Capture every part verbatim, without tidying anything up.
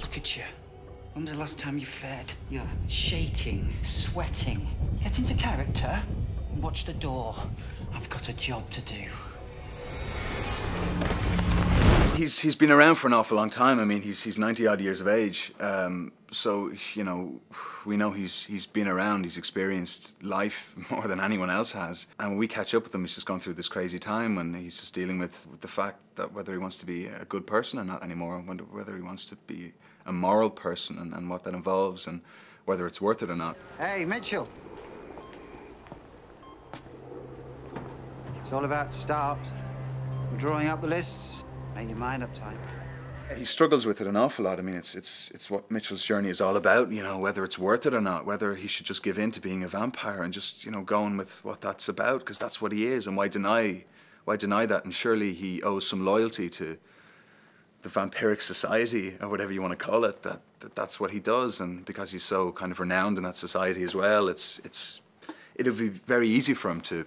Look at you. When was the last time you fed? You're shaking, sweating. Get into character and watch the door. I've got a job to do. He's, he's been around for an awful long time. I mean, he's, he's ninety-odd years of age. Um, so, you know, we know he's, he's been around. He's experienced life more than anyone else has. And when we catch up with him, he's just gone through this crazy time and he's just dealing with, with the fact that whether he wants to be a good person or not anymore, and whether he wants to be a moral person and, and what that involves and whether it's worth it or not. Hey, Mitchell. It's all about to start. We're drawing up the lists. Make your mind up time. He struggles with it an awful lot. I mean, it's, it's, it's what Mitchell's journey is all about, you know, whether it's worth it or not, whether he should just give in to being a vampire and just, you know, going with what that's about, because that's what he is, and why deny, why deny that? And surely he owes some loyalty to the vampiric society, or whatever you want to call it, that, that that's what he does. And because he's so kind of renowned in that society as well, it's, it's, it'll be very easy for him to,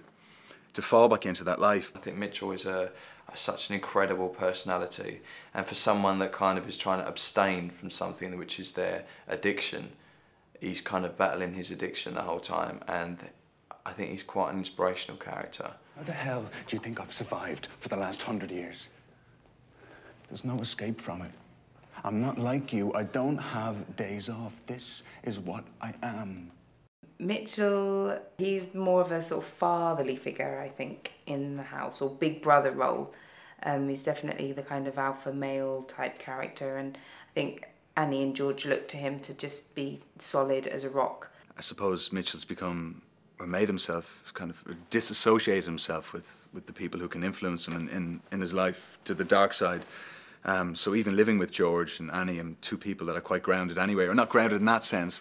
to fall back into that life. I think Mitchell is a, such an incredible personality, and for someone that kind of is trying to abstain from something which is their addiction, he's kind of battling his addiction the whole time, and I think he's quite an inspirational character. How the hell do you think I've survived for the last hundred years? There's no escape from it. I'm not like you. I don't have days off. This is what I am. Mitchell, he's more of a sort of fatherly figure, I think, in the house, or big brother role. Um, he's definitely the kind of alpha male type character, and I think Annie and George look to him to just be solid as a rock. I suppose Mitchell's become, or made himself, kind of disassociated himself with, with the people who can influence him in, in, in his life to the dark side. Um, so even living with George and Annie and two people that are quite grounded anyway, or not grounded in that sense,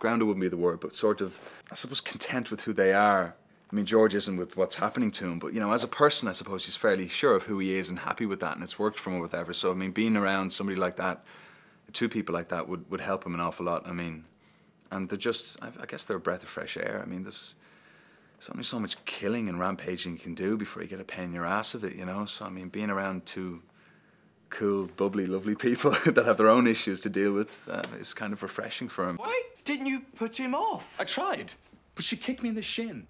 grounded wouldn't be the word, but sort of, I suppose, content with who they are. I mean, George isn't with what's happening to him, but, you know, as a person, I suppose he's fairly sure of who he is and happy with that, and it's worked for him or whatever. So, I mean, being around somebody like that, two people like that, would, would help him an awful lot, I mean. And they're just, I, I guess they're a breath of fresh air. I mean, there's, there's only so much killing and rampaging you can do before you get a pain in your ass of it, you know? So, I mean, being around two cool, bubbly, lovely people that have their own issues to deal with uh, is kind of refreshing for him. Why didn't you put him off? I tried, but she kicked me in the shin.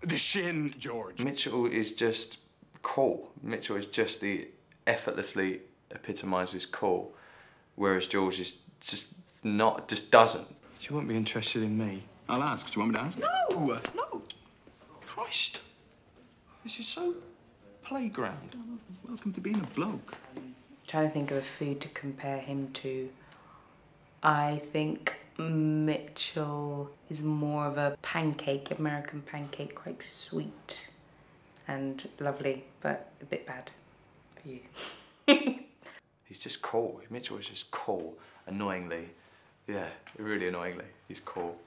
The shin, George. Mitchell is just cool. Mitchell is just the effortlessly epitomizes cool, whereas George is just not, just doesn't. She won't be interested in me. I'll ask. Do you want me to ask? No, no. Christ, this is so playground. Welcome to being a bloke. I'm trying to think of a food to compare him to. I think Mitchell is more of a pancake, American pancake, quite sweet and lovely, but a bit bad for you. He's just cool. Mitchell is just cool, annoyingly. Yeah, really annoyingly, he's cool.